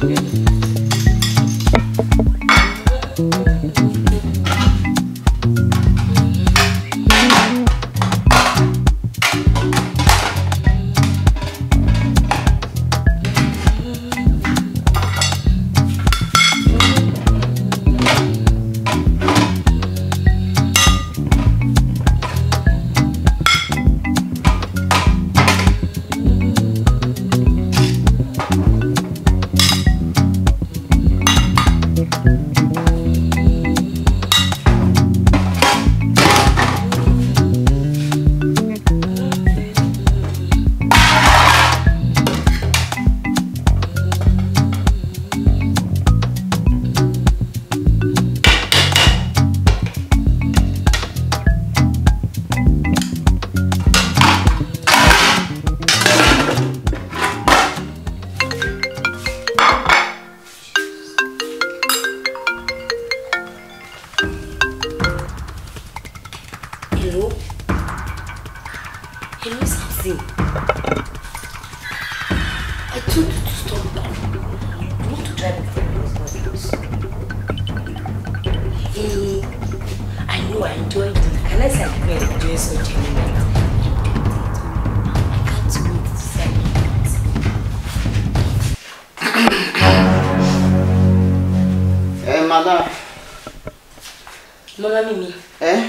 Hello, something. I told you to stop now. You want to drive before you lose my house. Hey, I know I enjoyed it. Can I say I can enjoy such a moment? I can't wait to say it. Hey, madam. Mona Mimi. Eh?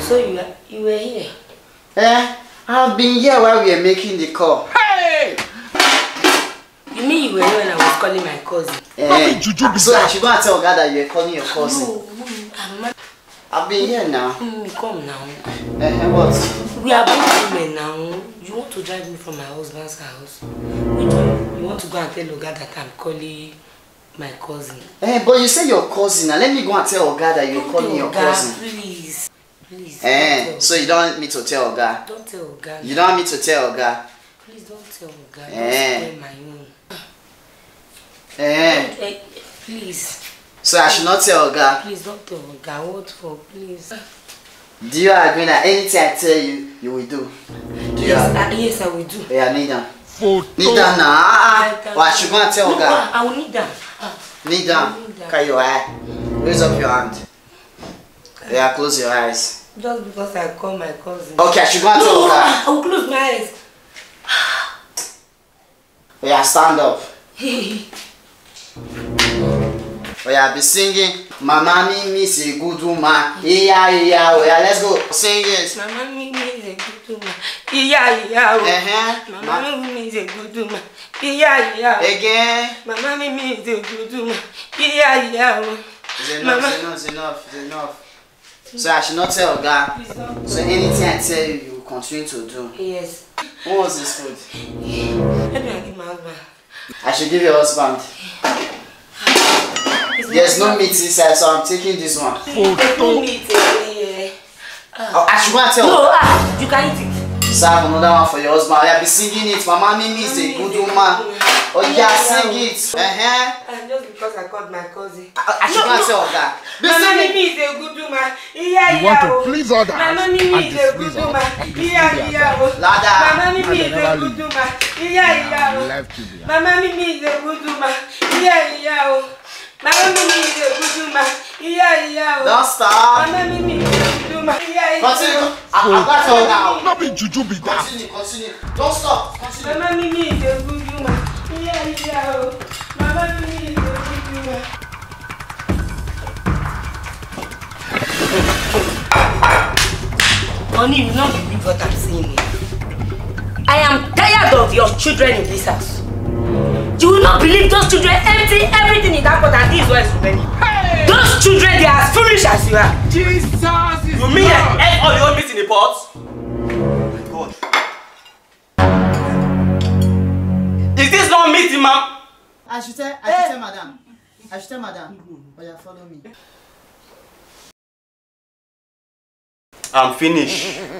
So you were here? Eh, I've been here while we are making the call. Hey! You mean you were here when I was calling my cousin? Eh, so I should go and tell God that you were calling your cousin. No, I'm not. I've been here now. Come now. Eh, what? We are both women now. You want to drive me from my husband's house? You want to go and tell Oga that I'm calling my cousin? Eh, but you say your cousin. Now let me go and tell Oga that you're calling your cousin. Please. Please, so you don't want me to tell Oga? Don't tell Oga. You don't want me to tell Oga? Please don't tell Oga. Don't spoil my own. Please. So I should not tell Oga? Please don't tell Oga. What for? Please. Do you agree that anything I tell you, you will do? Yes, I will do. Yeah, Nida. Nida now. Or I should go and tell Oga. I will need them. Need them. Cut your eye. Raise up your hand. Yeah, close your eyes. Just because I call my cousin. Okay, I should go and tell Oga. I'll close my eyes. Yeah, stand up. Yeah, be singing. Mama Mimi is a good woman. Yeah, let's go. Sing it. Mama Mimi is a good woman. Yeah. Mama Mimi is a good woman. Yeah. Again. Mama Mimi is a good woman. Yeah. It's enough. So I should not tell Oga. So anything I tell you, you will continue to do. Yes. What was this food? Let me give my husband. I should give your husband. There's no meat inside, so I'm taking this one. There's no meat here. I should not tell. No, you can eat it. So I have another one for your husband. I'll be singing it. Mama Mimi is a good woman. Oh yeah, sing it. Just because I called my cousin. I should not tell Oga. Mama Mimi is a good woman. You want to please others. Mama Mimi is a good woman. Mama Mimi is a good woman. Mama Mimi is a good woman. Mama Mimi is a good woman. Don't stop. Mama Mimi is a good woman. Continue. I'm not going now. Not be juju be that. Continue. Don't stop. Mama Mimi is a good woman. Mama Mimi is a good woman. Honey, you don't believe what I'm saying. I am tired of your children in this house. You will not believe those children empty everything in that pot and these words for many. Those children, they are as foolish as you are. Jesus is God. You mean I ate all your meat in the pot? Oh my God. Is this not meat, ma'am? I should tell madam. I should tell madam. Oh yeah, follow me. I'm finished.